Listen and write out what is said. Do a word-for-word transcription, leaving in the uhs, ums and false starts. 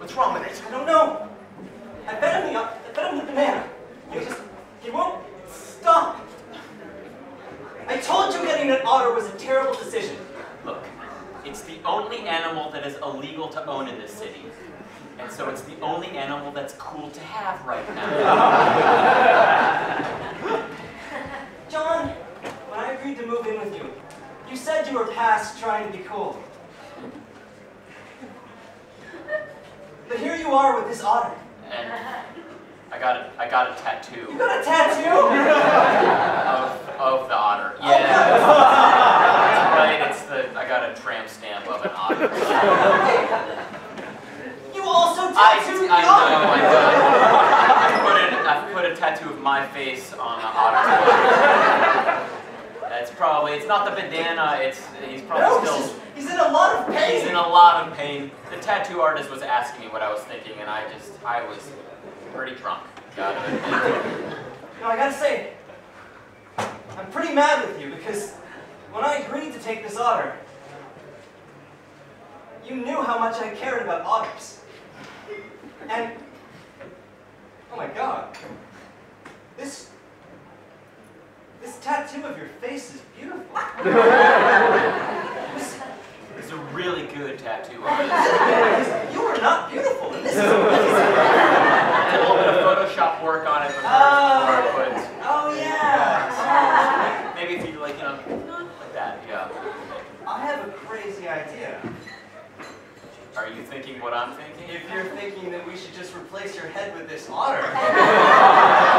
What's wrong with it? I don't know. I bet I'm the, I bet I'm the banana. He just, he won't stop. I told you getting an otter was a terrible decision. Look, it's the only animal that is illegal to own in this city. And so it's the only animal that's cool to have right now. John, when I agreed to move in with you, you said you were past trying to be cool. But here you are with this otter. And I got a, I got a tattoo. You got a tattoo? of, of the otter. Yeah. Oh, right, it's the, I got a tramp stamp of an otter. I, I know, I know. I've put, put a tattoo of my face on the otter. That's probably, it's not the bandana, it's, he's probably no, still... He's in a lot of pain! He's in a lot of pain. The tattoo artist was asking me what I was thinking, and I just, I was pretty drunk. God, no, I gotta say, I'm pretty mad with you, because when I agreed to take this otter, you knew how much I cared about otters. And, oh my God, this, this tattoo of your face is beautiful. this, this is a really good tattoo artist. You are not beautiful in this. No. I did a little bit of Photoshop work on it before, oh. before I put. Oh yeah. Uh, maybe if you like, you know, like that, yeah. I have a crazy idea. Are you thinking what I'm thinking? If you're thinking that we should just replace your head with this otter.